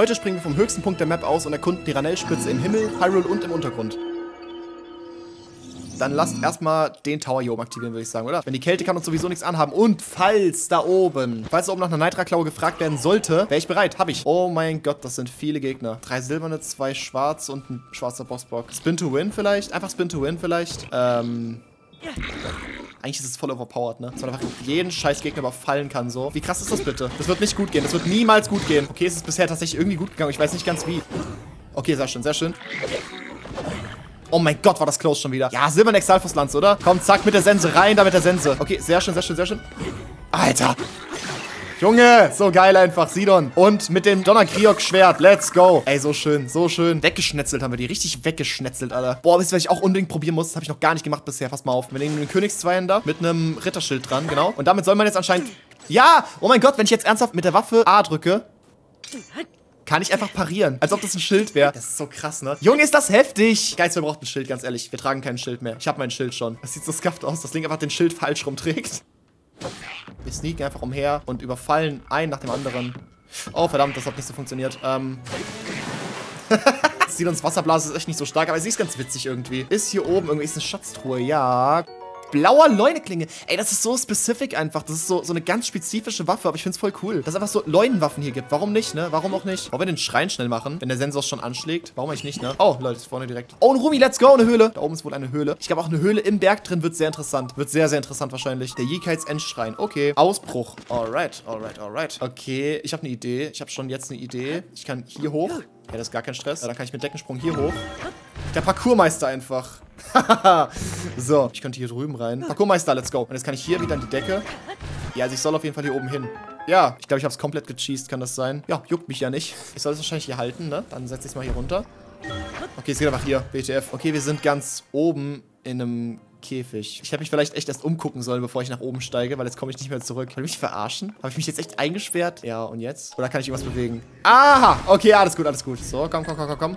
Heute springen wir vom höchsten Punkt der Map aus und erkunden die Ranell-Spitze im Himmel, Hyrule und im Untergrund. Dann lasst erstmal den Tower hier oben aktivieren, würde ich sagen, oder? Wenn die Kälte kann uns sowieso nichts anhaben. Und falls da oben nach einer Nitra-Klaue gefragt werden sollte, wäre ich bereit. Hab ich. Oh mein Gott, das sind viele Gegner. 3 silberne, 2 schwarze und ein schwarzer Bossblock. Spin to win vielleicht? Einfach Spin to win vielleicht? Eigentlich ist es voll overpowered, ne? Dass man einfach jeden scheiß Gegner überfallen kann, so. Wie krass ist das bitte? Das wird nicht gut gehen. Das wird niemals gut gehen. Okay, es ist bisher tatsächlich irgendwie gut gegangen. Ich weiß nicht ganz wie. Okay, sehr schön, sehr schön. Oh mein Gott, war das close schon wieder. Ja, silberne Exalfus-Lanz, oder? Komm, zack, mit der Sense. Rein da mit der Sense. Okay, sehr schön, sehr schön, sehr schön. Alter. Junge, so geil einfach, Sidon. Und mit dem Donner-Kriok-Schwert, let's go. Ey, so schön, so schön. Weggeschnetzelt haben wir die, richtig weggeschnetzelt, Alter. Boah, wisst ihr, was ich auch unbedingt probieren muss? Das habe ich noch gar nicht gemacht bisher, pass mal auf. Wir nehmen den Königszweihänder mit einem Ritterschild dran, genau. Und damit soll man jetzt anscheinend... Ja, oh mein Gott, wenn ich jetzt ernsthaft mit der Waffe A drücke... Kann ich einfach parieren, als ob das ein Schild wäre. Das ist so krass, ne? Junge, ist das heftig. Geiz, wir brauchen ein Schild, ganz ehrlich. Wir tragen kein Schild mehr. Ich habe mein Schild schon. Das sieht so skafft aus, dass Link einfach den Schild falsch rumträgt. Wir sneaken einfach umher und überfallen einen nach dem anderen. Oh, verdammt, das hat nicht so funktioniert. Sidons Wasserblase ist echt nicht so stark, aber sie ist ganz witzig irgendwie. Ist hier oben irgendwie ist eine Schatztruhe, ja... Blauer Leuneklinge. Ey, das ist so specific einfach. Das ist so eine ganz spezifische Waffe, aber ich find's voll cool, dass es einfach so Leunenwaffen hier gibt. Warum nicht, ne? Warum auch nicht? Wollen wir den Schrein schnell machen, wenn der Sensor schon anschlägt? Warum eigentlich nicht, ne? Oh, Leute, ist vorne direkt. Oh, ein Rumi, let's go, eine Höhle. Da oben ist wohl eine Höhle. Ich glaube auch eine Höhle im Berg drin wird sehr interessant. Wird sehr, sehr interessant wahrscheinlich. Der Yekites-Endschrein. Okay. Ausbruch. Alright, alright, alright. Okay, ich habe eine Idee. Ich habe schon jetzt eine Idee. Ich kann hier hoch. Ja, das ist gar kein Stress. Ja, dann kann ich mit Deckensprung hier hoch. Der Parkourmeister einfach. So, ich könnte hier drüben rein. Parkourmeister, let's go. Und jetzt kann ich hier wieder an die Decke. Ja, also ich soll auf jeden Fall hier oben hin. Ja, ich glaube, ich habe es komplett gecheased, kann das sein? Ja, juckt mich ja nicht. Ich soll es wahrscheinlich hier halten, ne? Dann setze ich es mal hier runter. Okay, es geht einfach hier. WTF. Okay, wir sind ganz oben in einem Käfig. Ich hätte mich vielleicht echt erst umgucken sollen, bevor ich nach oben steige, weil jetzt komme ich nicht mehr zurück. Will mich verarschen? Habe ich mich jetzt echt eingesperrt? Ja, und jetzt? Oder kann ich irgendwas bewegen? Aha! Okay, alles gut, alles gut. So, komm, komm, komm, komm, komm.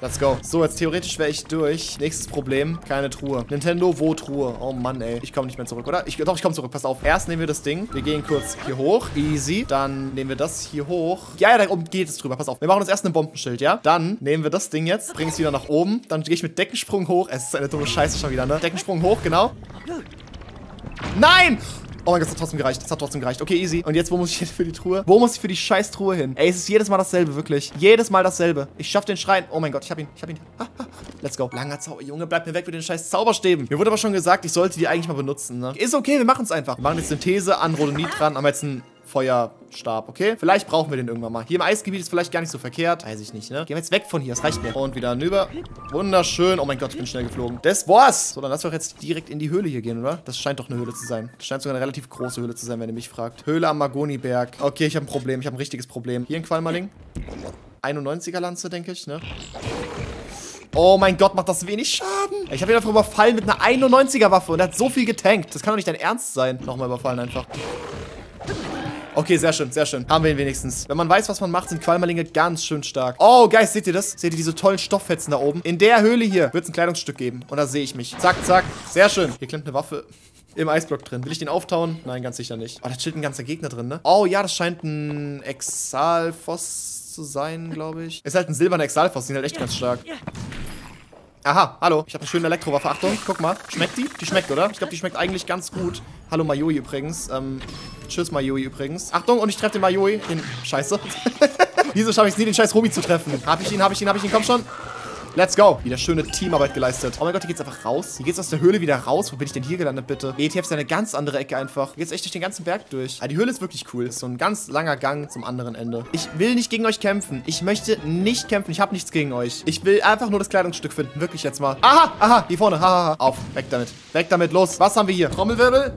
Let's go. So, jetzt theoretisch wäre ich durch. Nächstes Problem. Keine Truhe. Nintendo, wo Truhe? Oh Mann, ey. Ich komme nicht mehr zurück, oder? Doch, ich komme zurück. Pass auf. Erst nehmen wir das Ding. Wir gehen kurz hier hoch. Easy. Dann nehmen wir das hier hoch. Ja, ja, da oben geht es drüber. Pass auf. Wir machen uns erst ein Bombenschild, ja? Dann nehmen wir das Ding jetzt. Bringen es wieder nach oben. Dann gehe ich mit Deckensprung hoch. Es ist eine dumme Scheiße schon wieder, ne? Deckensprung hoch, genau. Nein! Oh mein Gott, das hat trotzdem gereicht. Das hat trotzdem gereicht. Okay, easy. Und jetzt, wo muss ich jetzt für die Truhe? Wo muss ich für die scheiß Truhe hin? Ey, es ist jedes Mal dasselbe, wirklich. Jedes Mal dasselbe. Ich schaff den Schrein. Oh mein Gott, ich hab ihn. Ich hab ihn. Ah, ah. Let's go. Langer Zauber. Junge, bleib mir weg mit den scheiß Zauberstäben. Mir wurde aber schon gesagt, ich sollte die eigentlich mal benutzen, ne? Ist okay, wir machen's einfach. Wir machen jetzt Synthese an Rodonitran. Haben jetzt einen Feuerstab, okay? Vielleicht brauchen wir den irgendwann mal. Hier im Eisgebiet ist vielleicht gar nicht so verkehrt. Weiß ich nicht, ne? Gehen wir jetzt weg von hier. Das reicht mir. Und wieder hinüber. Wunderschön. Oh mein Gott, ich bin schnell geflogen. Das war's. So, dann lass doch jetzt direkt in die Höhle hier gehen, oder? Das scheint doch eine Höhle zu sein. Das scheint sogar eine relativ große Höhle zu sein, wenn ihr mich fragt. Höhle am Magoniberg. Okay, ich habe ein Problem. Ich habe ein richtiges Problem. Hier in Qualmaling. 91er-Lanze, denke ich, ne? Oh mein Gott, macht das wenig Schaden. Ich habe ihn einfach überfallen mit einer 91er-Waffe und er hat so viel getankt. Das kann doch nicht dein Ernst sein. Nochmal überfallen einfach. Okay, sehr schön, sehr schön. Haben wir ihn wenigstens. Wenn man weiß, was man macht, sind Qualmalinge ganz schön stark. Oh, Guys, seht ihr das? Seht ihr diese tollen Stofffetzen da oben? In der Höhle hier wird es ein Kleidungsstück geben. Und da sehe ich mich. Zack, zack. Sehr schön. Hier klemmt eine Waffe im Eisblock drin. Will ich den auftauen? Nein, ganz sicher nicht. Oh, da chillt ein ganzer Gegner drin, ne? Oh ja, das scheint ein Exalfoss zu sein, glaube ich. Ist halt ein silberner Exalfoss. Die sind halt echt ganz stark. Aha, hallo. Ich habe eine schöne Elektrowaffe. Achtung, guck mal. Schmeckt die? Die schmeckt, oder? Ich glaube, die schmeckt eigentlich ganz gut. Hallo Mayoi übrigens. Tschüss Mayoi übrigens. Achtung, und ich treffe den Mayoi. Den Scheiße. Wieso schaffe ich es nie, den scheiß Robi zu treffen? Hab ich ihn, hab ich ihn, hab ich ihn. Komm schon. Let's go. Wieder schöne Teamarbeit geleistet. Oh mein Gott, hier geht's einfach raus. Hier geht's aus der Höhle wieder raus. Wo bin ich denn hier gelandet, bitte? ETF ist eine ganz andere Ecke einfach. Hier geht's echt durch den ganzen Berg durch. Aber die Höhle ist wirklich cool. Ist so ein ganz langer Gang zum anderen Ende. Ich will nicht gegen euch kämpfen. Ich möchte nicht kämpfen. Ich habe nichts gegen euch. Ich will einfach nur das Kleidungsstück finden. Wirklich jetzt mal. Aha, aha, hier vorne. Haha, auf. Weg damit. Weg damit. Los. Was haben wir hier? Trommelwirbel.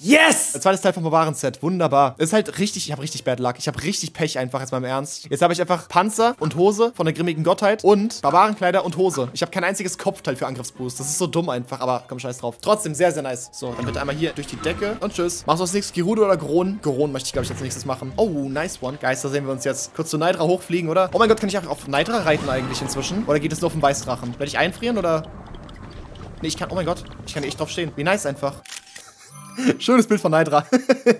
Yes! Der zweite Teil vom Barbaren-Set. Wunderbar. Das ist halt richtig, ich habe richtig Bad Luck. Ich habe richtig Pech einfach, jetzt mal im Ernst. Jetzt habe ich einfach Panzer und Hose von der grimmigen Gottheit und Barbarenkleider und Hose. Ich habe kein einziges Kopfteil für Angriffsboost. Das ist so dumm einfach, aber komm, scheiß drauf. Trotzdem sehr, sehr nice. So, dann bitte einmal hier durch die Decke und tschüss. Machst du als nächstes Gerudo oder Goron? Goron möchte ich, glaube ich, als nächstes machen. Oh, nice one. Guys, da sehen wir uns jetzt. Kurz zu Naydra hochfliegen, oder? Oh mein Gott, kann ich auch auf Naydra reiten eigentlich inzwischen? Oder geht es nur auf den Weißdrachen? Werde ich einfrieren, oder? Nee, ich kann, oh mein Gott, ich kann echt drauf stehen. Wie nice einfach. Schönes Bild von Naydra.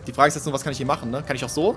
Die Frage ist jetzt nur, was kann ich hier machen, ne? Kann ich auch so?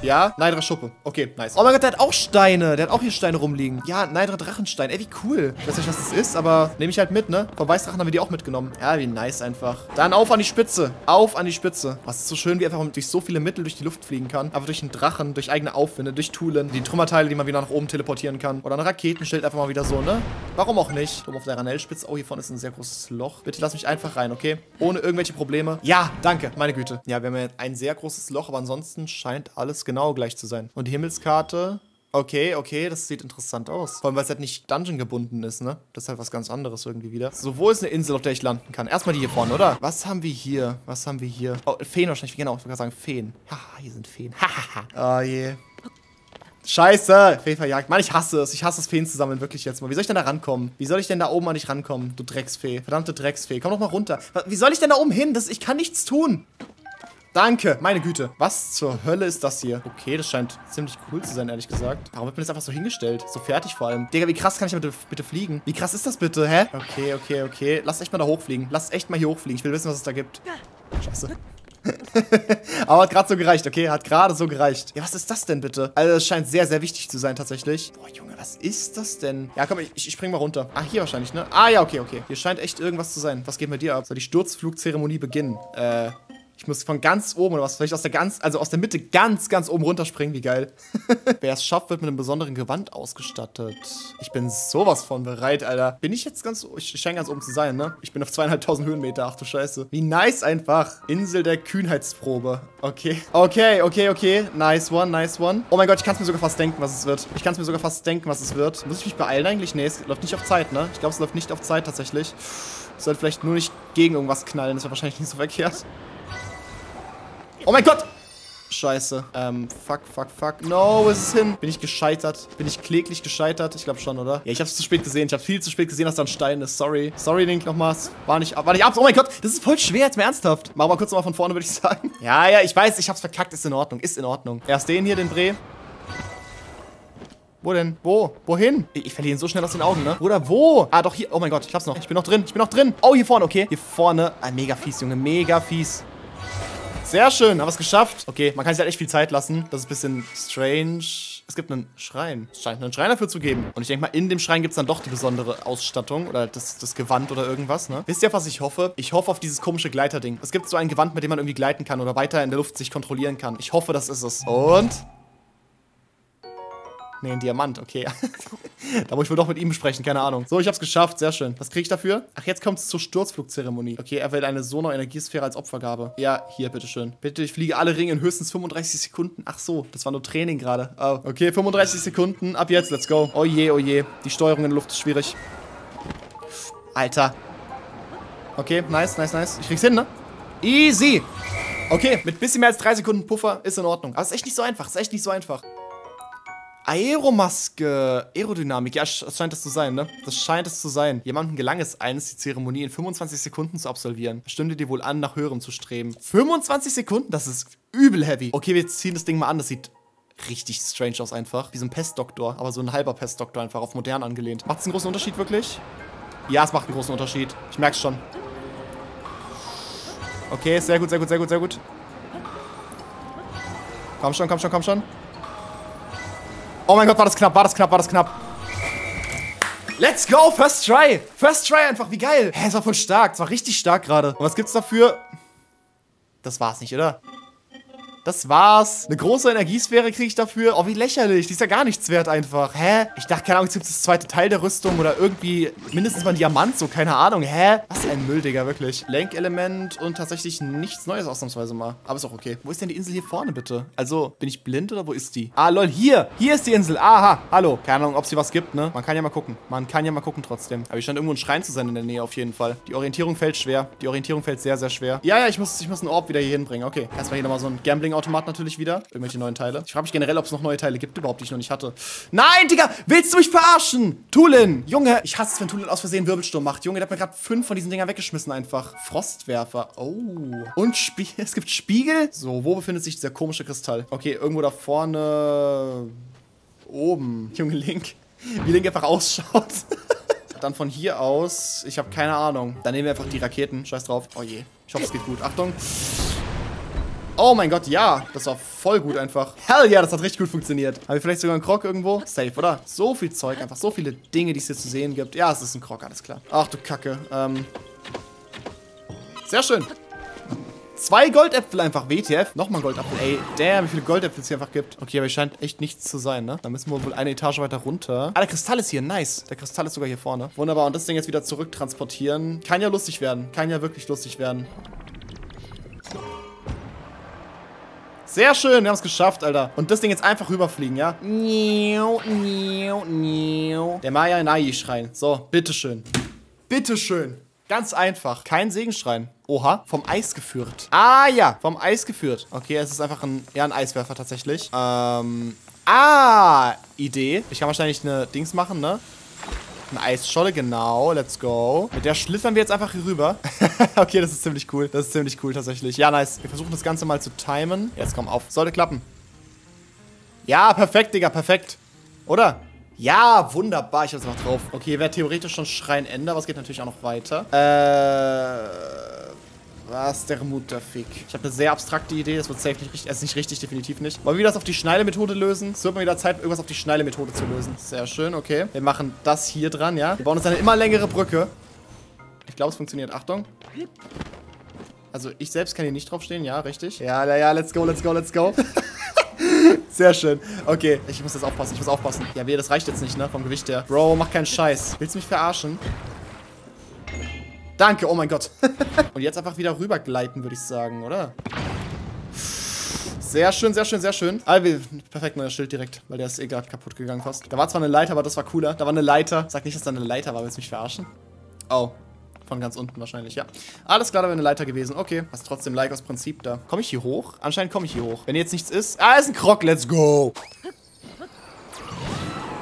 Ja, Naydra-Schuppe. Okay, nice. Oh mein Gott, der hat auch Steine. Der hat auch hier Steine rumliegen. Ja, Naydra-Drachenstein. Ey, wie cool. Ich weiß nicht, was das ist, aber nehme ich halt mit, ne? Vom Weißdrachen haben wir die auch mitgenommen. Ja, wie nice einfach. Dann auf an die Spitze. Auf an die Spitze. Was ist so schön, wie einfach man durch so viele Mittel durch die Luft fliegen kann. Einfach durch einen Drachen, durch eigene Aufwinde, durch Tulen. Die Trümmerteile, die man wieder nach oben teleportieren kann. Oder eine Raketenschild einfach mal wieder so, ne? Warum auch nicht? Oben auf der Ranell-Spitze. Oh, hier vorne ist ein sehr großes Loch. Bitte lass mich einfach rein, okay? Ohne irgendwelche Probleme. Ja, danke. Meine Güte. Ja, wir haben ja ein sehr großes Loch, aber ansonsten scheint alles genau gleich zu sein. Und die Himmelskarte... Okay, okay, das sieht interessant aus. Vor allem, weil es halt nicht Dungeon gebunden ist, ne? Das ist halt was ganz anderes irgendwie wieder. So, wo ist eine Insel, auf der ich landen kann? Erstmal die hier vorne, oder? Was haben wir hier? Was haben wir hier? Oh, Feen wahrscheinlich. Genau, ich wollte gerade sagen Feen. Haha, hier sind Feen. Hahaha. Oh je. Scheiße! Feen verjagt. Mann, ich hasse es. Ich hasse es, Feen zu sammeln. Wirklich jetzt mal. Wie soll ich denn da rankommen? Wie soll ich denn da oben an dich rankommen? Du Drecksfee. Verdammte Drecksfee. Komm doch mal runter. Wie soll ich denn da oben hin? Das, ich kann nichts tun. Danke, meine Güte. Was zur Hölle ist das hier? Okay, das scheint ziemlich cool zu sein, ehrlich gesagt. Warum wird man das einfach so hingestellt? So fertig vor allem. Digga, wie krass kann ich bitte fliegen? Wie krass ist das bitte, hä? Okay, okay, okay. Lass echt mal da hochfliegen. Lass echt mal hier hochfliegen. Ich will wissen, was es da gibt. Scheiße. Aber hat gerade so gereicht, okay? Hat gerade so gereicht. Ja, was ist das denn bitte? Also, das scheint sehr, sehr wichtig zu sein, tatsächlich. Boah, Junge, was ist das denn? Ja, komm, ich spring mal runter. Ah, hier wahrscheinlich, ne? Ah, ja, okay, okay. Hier scheint echt irgendwas zu sein. Was geht mit dir ab? Soll die Sturzflugzeremonie beginnen? Ich muss von ganz oben oder was? Vielleicht aus der Mitte ganz, ganz oben runterspringen. Wie geil. Wer es schafft, wird mit einem besonderen Gewand ausgestattet. Ich bin sowas von bereit, Alter. Bin ich jetzt ganz oben? Ich scheine ganz oben zu sein, ne? Ich bin auf 2500 Höhenmeter. Ach du Scheiße. Wie nice einfach. Insel der Kühnheitsprobe. Okay. Okay, okay, okay. Nice one, nice one. Oh mein Gott, ich kann es mir sogar fast denken, was es wird. Ich kann es mir sogar fast denken, was es wird. Muss ich mich beeilen eigentlich? Nee, es läuft nicht auf Zeit, ne? Ich glaube, es läuft nicht auf Zeit tatsächlich. Es sollte vielleicht nur nicht gegen irgendwas knallen. Das wäre wahrscheinlich nicht so verkehrt. Oh mein Gott! Scheiße. Fuck, fuck, fuck. No, wo ist es hin? Bin ich gescheitert? Bin ich kläglich gescheitert? Ich glaube schon, oder? Ja, ich hab's zu spät gesehen. Ich hab viel zu spät gesehen, dass da ein Stein ist. Sorry. Sorry, Link, nochmals. War nicht ab. Oh mein Gott, das ist voll schwer, jetzt mal ernsthaft. Machen wir kurz nochmal von vorne, würde ich sagen. Ja, ja, ich weiß, ich hab's verkackt. Ist in Ordnung, ist in Ordnung. Erst den hier, den Bree. Wo denn? Wo? Wohin? Ich verliere ihn so schnell aus den Augen, ne? Bruder, wo? Ah, doch, hier. Oh mein Gott, ich hab's noch. Ich bin noch drin, ich bin noch drin. Oh, hier vorne, okay. Hier vorne. Ah, mega fies, Junge, mega fies. Sehr schön, haben wir es geschafft. Okay, man kann sich halt echt viel Zeit lassen. Das ist ein bisschen strange. Es gibt einen Schrein. Es scheint einen Schrein dafür zu geben. Und ich denke mal, in dem Schrein gibt es dann doch die besondere Ausstattung. Oder das Gewand oder irgendwas, ne? Wisst ihr, auf was ich hoffe? Ich hoffe auf dieses komische Gleiterding. Es gibt so ein Gewand, mit dem man irgendwie gleiten kann oder weiter in der Luft sich kontrollieren kann. Ich hoffe, das ist es. Und... Nee, ein Diamant, okay. Da muss ich wohl doch mit ihm sprechen, keine Ahnung. So, ich hab's geschafft, sehr schön. Was krieg ich dafür? Ach, jetzt kommt's zur Sturzflugzeremonie. Okay, er will eine Sono-Energiesphäre als Opfergabe. Ja, hier, bitteschön. Bitte, ich fliege alle Ringe in höchstens 35 Sekunden. Ach so, das war nur Training gerade. Oh, okay, 35 Sekunden, ab jetzt, let's go. Oh je, oh je. Die Steuerung in der Luft ist schwierig. Alter. Okay, nice, nice, nice. Ich krieg's hin, ne? Easy. Okay, mit bisschen mehr als 3 Sekunden Puffer ist in Ordnung. Aber es ist echt nicht so einfach, es ist echt nicht so einfach. Aeromaske, Aerodynamik, ja, das scheint es zu sein, ne? Das scheint es zu sein. Jemandem gelang es einst, die Zeremonie in 25 Sekunden zu absolvieren. Es stünde dir wohl an, nach Höherem zu streben. 25 Sekunden? Das ist übel heavy. Okay, wir ziehen das Ding mal an, das sieht richtig strange aus einfach. Wie so ein Pestdoktor, aber so ein halber Pestdoktor einfach, auf modern angelehnt. Macht's einen großen Unterschied wirklich? Ja, es macht einen großen Unterschied. Ich merk's schon. Okay, sehr gut, sehr gut, sehr gut, sehr gut. Komm schon, komm schon, komm schon. Oh mein Gott, war das knapp, war das knapp, war das knapp. Let's go, first try. First try einfach, wie geil. Hä, es war voll stark, es war richtig stark gerade. Und was gibt's dafür? Das war's nicht, oder? Das war's. Eine große Energiesphäre kriege ich dafür. Oh, wie lächerlich. Die ist ja gar nichts wert einfach. Hä? Ich dachte, keine Ahnung, jetzt gibt es das zweite Teil der Rüstung oder irgendwie mindestens mal ein Diamant, so, keine Ahnung. Hä? Was ein Müll, Digga, wirklich. Lenkelement und tatsächlich nichts Neues ausnahmsweise mal. Aber ist auch okay. Wo ist denn die Insel hier vorne, bitte? Also, bin ich blind oder wo ist die? Ah, lol, hier. Hier ist die Insel. Aha, hallo. Keine Ahnung, ob es hier was gibt, ne? Man kann ja mal gucken. Man kann ja mal gucken trotzdem. Aber hier scheint irgendwo ein Schrein zu sein in der Nähe auf jeden Fall. Die Orientierung fällt schwer. Die Orientierung fällt sehr, sehr schwer. Ja, ja, ich muss einen Orb wieder hier hinbringen. Okay. Erstmal hier nochmal so ein Gambling Automat natürlich wieder. Irgendwelche neuen Teile. Ich frage mich generell, ob es noch neue Teile gibt überhaupt, die ich noch nicht hatte. Nein, Digga! Willst du mich verarschen? Tulin! Junge, ich hasse es, wenn Tulin aus Versehen Wirbelsturm macht. Junge, der hat mir gerade 5 von diesen Dingern weggeschmissen einfach. Frostwerfer. Oh. Und Spiegel. Es gibt Spiegel. So, wo befindet sich dieser komische Kristall? Okay, irgendwo da vorne... Oben. Junge, Link. Wie Link einfach ausschaut. Dann von hier aus... Ich habe keine Ahnung. Dann nehmen wir einfach die Raketen. Scheiß drauf. Oh je. Ich hoffe, es geht gut. Achtung. Oh mein Gott, ja. Das war voll gut einfach. Hell ja, das hat richtig gut funktioniert. Haben wir vielleicht sogar einen Krog irgendwo? Safe, oder? So viel Zeug, einfach so viele Dinge, die es hier zu sehen gibt. Ja, es ist ein Krog, alles klar. Ach du Kacke. Sehr schön. 2 Goldäpfel einfach, WTF. Nochmal ein Goldapfel. Ey, damn, wie viele Goldäpfel es hier einfach gibt. Okay, aber hier scheint echt nichts zu sein, ne? Da müssen wir wohl eine Etage weiter runter. Ah, der Kristall ist hier, nice. Der Kristall ist sogar hier vorne. Wunderbar, und das Ding jetzt wieder zurücktransportieren. Kann ja lustig werden. Kann ja wirklich lustig werden. Sehr schön, wir haben es geschafft, Alter. Und das Ding jetzt einfach rüberfliegen, ja? Der Maya-Nai-Schrein. So, bitteschön. Bitteschön. Ganz einfach. Kein Segenschrein. Oha, vom Eis geführt. Ah ja, vom Eis geführt. Okay, es ist einfach ein, ja, ein Eiswerfer tatsächlich. Idee. Ich kann wahrscheinlich eine Dings machen, ne? Eine Eisscholle, genau. Let's go. Mit der schlittern wir jetzt einfach hier rüber. Okay, das ist ziemlich cool. Das ist ziemlich cool tatsächlich. Ja, nice. Wir versuchen das Ganze mal zu timen. Jetzt komm auf. Sollte klappen. Ja, perfekt, Digga. Perfekt. Oder? Ja, wunderbar. Ich hab's noch drauf. Okay, hier wäre theoretisch schon Schreinende, aber es geht natürlich auch noch weiter. Was der Mutterfick. Ich habe eine sehr abstrakte Idee. Das wird safe nicht richtig. Es ist nicht richtig, definitiv nicht. Wollen wir das auf die Schneile-Methode lösen? Es wird mal wieder Zeit, irgendwas auf die Schneile-Methode zu lösen. Sehr schön, okay. Wir machen das hier dran, ja. Wir bauen uns eine immer längere Brücke. Ich glaube, es funktioniert. Achtung. Also, ich selbst kann hier nicht draufstehen. Ja, richtig. Ja, let's go, let's go, let's go. Sehr schön. Okay, ich muss jetzt aufpassen, ich muss aufpassen. Ja, weh, das reicht jetzt nicht, ne? Vom Gewicht her. Bro, mach keinen Scheiß. Willst du mich verarschen? Danke, oh mein Gott. Und jetzt einfach wieder rübergleiten, würde ich sagen, oder? Sehr schön, sehr schön, sehr schön. Ah, perfekt, neuer Schild direkt, weil der ist eh gerade kaputt gegangen fast. Da war zwar eine Leiter, aber das war cooler. Da war eine Leiter. Sag nicht, dass da eine Leiter war, willst du mich verarschen? Oh. Von ganz unten wahrscheinlich, ja. Alles klar, da wäre eine Leiter gewesen. Okay, hast trotzdem Like aus Prinzip da. Komme ich hier hoch? Anscheinend komme ich hier hoch. Wenn jetzt nichts ist... Ah, ist ein Krog, let's go!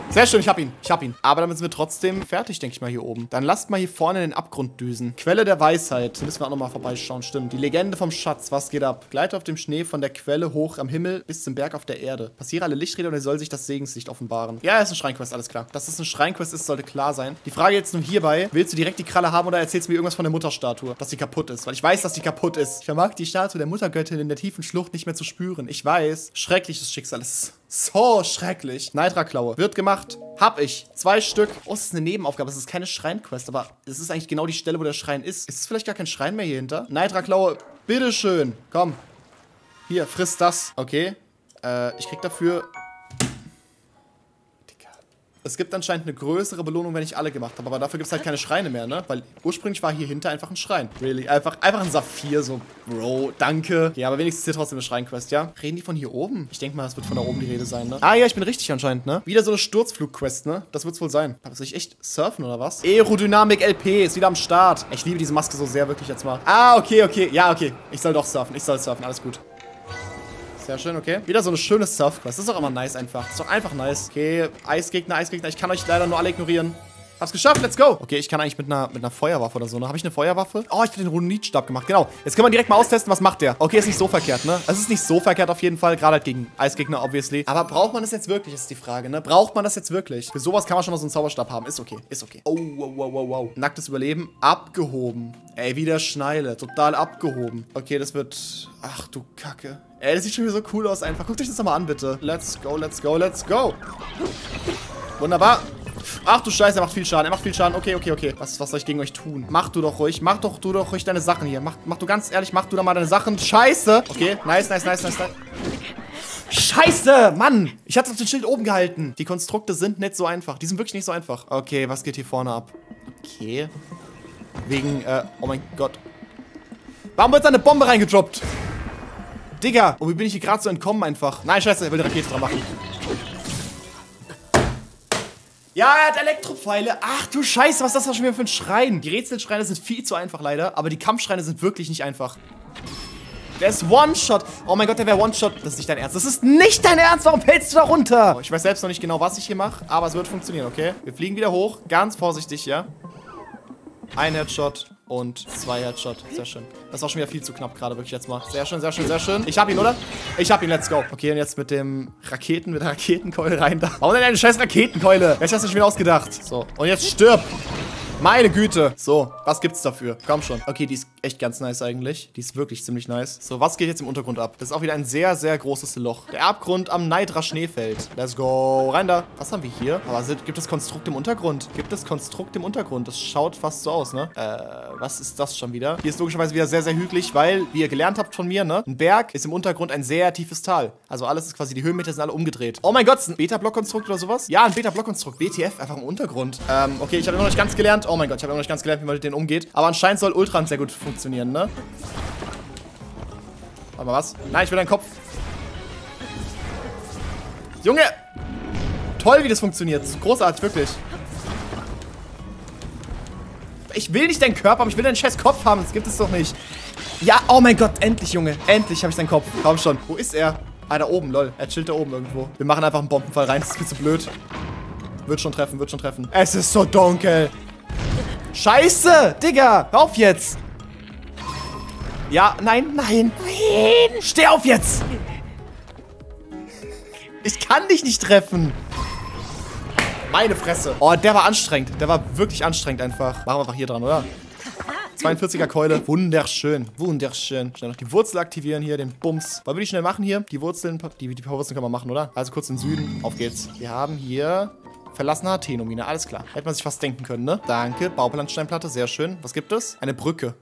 Sehr schön, ich hab ihn, ich hab ihn. Aber damit sind wir trotzdem fertig, denke ich mal, hier oben. Dann lasst mal hier vorne in den Abgrund düsen. Quelle der Weisheit. Da müssen wir auch nochmal vorbeischauen, stimmt. Die Legende vom Schatz, was geht ab? Gleite auf dem Schnee von der Quelle hoch am Himmel bis zum Berg auf der Erde. Passiere alle Lichträder und er soll sich das Segenslicht offenbaren. Ja, ist eine Schreinquest, alles klar. Dass es eine Schreinquest ist, sollte klar sein. Die Frage jetzt nur hierbei, willst du direkt die Kralle haben oder erzählst du mir irgendwas von der Mutterstatue? Dass die kaputt ist, weil ich weiß, dass die kaputt ist. Ich vermag die Statue der Muttergöttin in der tiefen Schlucht nicht mehr zu spüren. Ich weiß, schreckliches Schicksal ist... So schrecklich. Nitra-Klaue. Wird gemacht. Hab ich. 2 Stück. Oh, es ist eine Nebenaufgabe. Es ist keine Schrein-Quest, aber es ist eigentlich genau die Stelle, wo der Schrein ist. Ist es vielleicht gar kein Schrein mehr hier hinter? Nitra-Klaue, bitteschön. Komm. Hier, friss das. Okay. Ich krieg dafür... Es gibt anscheinend eine größere Belohnung, wenn ich alle gemacht habe. Aber dafür gibt es halt keine Schreine mehr, ne? Weil ursprünglich war hier hinter einfach ein Schrein. Really? Einfach ein Saphir, so. Bro, danke. Ja, aber wenigstens hier trotzdem eine Schrein-Quest, ja? Reden die von hier oben? Ich denke mal, das wird von da oben die Rede sein, ne? Ah ja, ich bin richtig anscheinend, ne? Wieder so eine Sturzflug-Quest, ne? Das wird's wohl sein. Soll ich echt surfen, oder was? Aerodynamik LP ist wieder am Start. Ich liebe diese Maske so sehr, wirklich jetzt mal. Ah, okay, okay. Ja, okay. Ich soll doch surfen. Ich soll surfen. Alles gut. Sehr schön, okay. Wieder so eine schöne Surf-Quest. Das ist doch immer nice einfach. Das ist doch einfach nice. Okay, Eisgegner, Eisgegner. Ich kann euch leider nur alle ignorieren. Hab's geschafft, let's go. Okay, ich kann eigentlich mit einer Feuerwaffe oder so, ne? Habe ich eine Feuerwaffe? Oh, ich hab den Rodonitstab gemacht, genau. Jetzt können wir direkt mal austesten, was macht der? Okay, ist nicht so verkehrt, ne? Es ist nicht so verkehrt auf jeden Fall, gerade halt gegen Eisgegner, obviously. Aber braucht man das jetzt wirklich, ist die Frage, ne? Braucht man das jetzt wirklich? Für sowas kann man schon mal so einen Zauberstab haben, ist okay, ist okay. Oh, wow, wow, wow, wow. Nacktes Überleben, abgehoben. Ey, wieder Schneile, total abgehoben. Okay, das wird... Ach du Kacke. Ey, das sieht schon wieder so cool aus einfach. Guckt euch das doch mal an, bitte. Let's go, let's go, let's go. Wunderbar. Ach du Scheiße, er macht viel Schaden. Er macht viel Schaden. Okay, okay, okay. Was soll ich gegen euch tun? Mach du doch ruhig. Mach doch ruhig deine Sachen hier. Mach du ganz ehrlich, mach du da mal deine Sachen. Scheiße. Okay, nice, nice, nice, nice, nice. Scheiße, Mann. Ich hatte auf den Schild oben gehalten. Die Konstrukte sind nicht so einfach. Die sind wirklich nicht so einfach. Okay, was geht hier vorne ab? Okay. Wegen, oh mein Gott. Warum wird da eine Bombe reingedroppt? Digga, oh, wie bin ich hier gerade so entkommen einfach? Nein, scheiße, er will eine Rakete dran machen. Ja, er hat Elektropfeile. Ach du Scheiße, was ist das schon wieder für ein Schrein? Die Rätselschreine sind viel zu einfach leider, aber die Kampfschreine sind wirklich nicht einfach. Der ist One-Shot. Oh mein Gott, der wäre One-Shot. Das ist nicht dein Ernst. Das ist nicht dein Ernst. Warum fällst du da runter? Oh, ich weiß selbst noch nicht genau, was ich hier mache, aber es wird funktionieren, okay? Wir fliegen wieder hoch, ganz vorsichtig, ja? Ein Headshot. Und 2 Headshot. Sehr schön. Das war schon wieder viel zu knapp gerade, wirklich jetzt mal. Sehr schön, sehr schön, sehr schön. Ich hab ihn, oder? Ich hab ihn, let's go. Okay, und jetzt mit der Raketenkeule rein da. Warum denn eine scheiß Raketenkeule? Ich hab's mir schon wieder ausgedacht. So, und jetzt stirb. Meine Güte. So, was gibt's dafür? Komm schon. Okay, die ist echt ganz nice eigentlich. Die ist wirklich ziemlich nice. So, was geht jetzt im Untergrund ab? Das ist auch wieder ein sehr, sehr großes Loch. Der Abgrund am Naydra-Schneefeld. Let's go. Rein da. Was haben wir hier? Aber gibt es Konstrukt im Untergrund? Gibt es Konstrukt im Untergrund? Das schaut fast so aus, ne? Was ist das schon wieder? Hier ist logischerweise wieder sehr, sehr hügelig, weil, wie ihr gelernt habt von mir, ne? Ein Berg ist im Untergrund ein sehr tiefes Tal. Also alles ist quasi, die Höhenmeter sind alle umgedreht. Oh mein Gott, ist ein Beta-Block-Konstrukt oder sowas? Ja, ein Beta-Block-Konstrukt. WTF, einfach im Untergrund. Okay, ich habe immer noch nicht ganz gelernt. Oh mein Gott, ich habe immer noch nicht ganz gelernt, wie man mit denen umgeht. Aber anscheinend soll Ultran sehr gut funktionieren, ne? Warte mal, was? Nein, ich will deinen Kopf. Junge! Toll, wie das funktioniert. Großartig, wirklich. Ich will nicht deinen Körper haben, ich will deinen scheiß Kopf haben. Das gibt es doch nicht. Ja, oh mein Gott, endlich, Junge. Endlich habe ich seinen Kopf. Komm schon. Wo ist er? Ah, da oben, lol. Er chillt da oben irgendwo. Wir machen einfach einen Bombenfall rein. Das ist viel zu blöd. Wird schon treffen, wird schon treffen. Es ist so dunkel. Scheiße, Digga. Hör auf jetzt. Ja, nein, nein. Nein. Steh auf jetzt. Ich kann dich nicht treffen. Meine Fresse. Oh, der war anstrengend. Der war wirklich anstrengend einfach. Machen wir einfach hier dran, oder? 42er Keule. Wunderschön. Wunderschön. Schnell noch die Wurzel aktivieren hier, den Bums. Wollen wir die schnell machen hier? Die Wurzeln, die paar Wurzeln können wir machen, oder? Also kurz in den Süden. Auf geht's. Wir haben hier verlassene Athenomine. Alles klar. Hätte man sich fast denken können, ne? Danke. Bauplansteinplatte. Sehr schön. Was gibt es? Eine Brücke.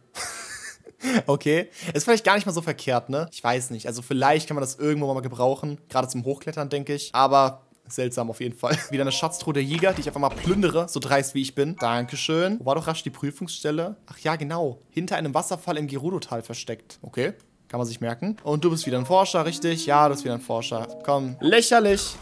Okay. Ist vielleicht gar nicht mal so verkehrt, ne? Ich weiß nicht. Also vielleicht kann man das irgendwo mal gebrauchen. Gerade zum Hochklettern, denke ich. Aber seltsam auf jeden Fall. Wieder eine Schatztruhe der Jäger, die ich einfach mal plündere, so dreist wie ich bin. Dankeschön. Wo war doch rasch die Prüfungsstelle? Ach ja, genau. Hinter einem Wasserfall im Gerudo-Tal versteckt. Okay, kann man sich merken. Und du bist wieder ein Forscher, richtig? Ja, du bist wieder ein Forscher. Komm, lächerlich.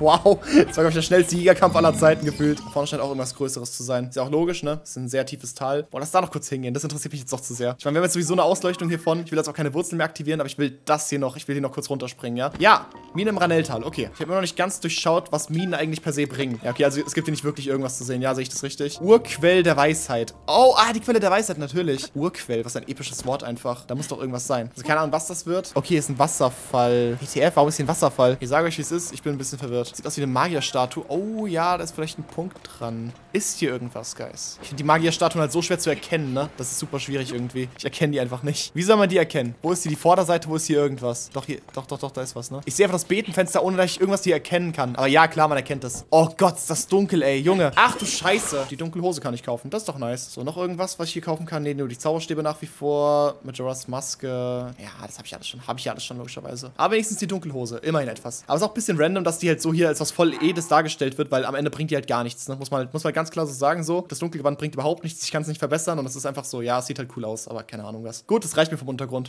Wow, das war, glaube ich, der schnellste Jägerkampf aller Zeiten gefühlt. Da vorne scheint auch irgendwas Größeres zu sein. Ist ja auch logisch, ne? Das ist ein sehr tiefes Tal. Boah, lass da noch kurz hingehen. Das interessiert mich jetzt doch zu sehr. Ich meine, wir haben jetzt sowieso eine Ausleuchtung hiervon. Ich will jetzt auch keine Wurzeln mehr aktivieren, aber ich will das hier noch. Ich will hier noch kurz runterspringen, ja? Ja, Mine im Ranelltal. Okay. Ich habe immer noch nicht ganz durchschaut, was Minen eigentlich per se bringen. Ja, okay, also es gibt hier nicht wirklich irgendwas zu sehen. Ja, sehe ich das richtig? Urquell der Weisheit. Oh, ah, die Quelle der Weisheit, natürlich. Urquell, was ein episches Wort einfach. Da muss doch irgendwas sein. Also keine Ahnung, was das wird. Okay, ist ein Wasserfall. WTF, warum ist hier ein Wasserfall? Ich sage euch, wie es ist. Ich bin ein bisschen verwirrt. Sieht aus wie eine Magierstatue. Oh ja, da ist vielleicht ein Punkt dran. Ist hier irgendwas, Guys? Ich finde die Magierstatuen halt so schwer zu erkennen, ne? Das ist super schwierig irgendwie. Ich erkenne die einfach nicht. Wie soll man die erkennen? Wo ist die Vorderseite? Wo ist hier irgendwas? Doch, hier. Doch, da ist was, ne? Ich sehe einfach das Betenfenster, ohne dass ich irgendwas hier erkennen kann. Aber ja, klar, man erkennt das. Oh Gott, ist das dunkel, ey, Junge. Ach du Scheiße. Die Dunkelhose kann ich kaufen. Das ist doch nice. So, noch irgendwas, was ich hier kaufen kann? Nee, nur die Zauberstäbe nach wie vor. Majora's Maske. Ja, das habe ich alles schon. Habe ich alles schon, logischerweise. Aber wenigstens die Dunkelhose. Immerhin etwas. Aber es ist auch ein bisschen random, dass die halt so hier als was voll Edes dargestellt wird, weil am Ende bringt die halt gar nichts, ne? Muss man ganz klar so sagen, so. Das dunkle Gewand bringt überhaupt nichts, ich kann es nicht verbessern und es ist einfach so, ja, es sieht halt cool aus, aber keine Ahnung was. Gut, das reicht mir vom Untergrund.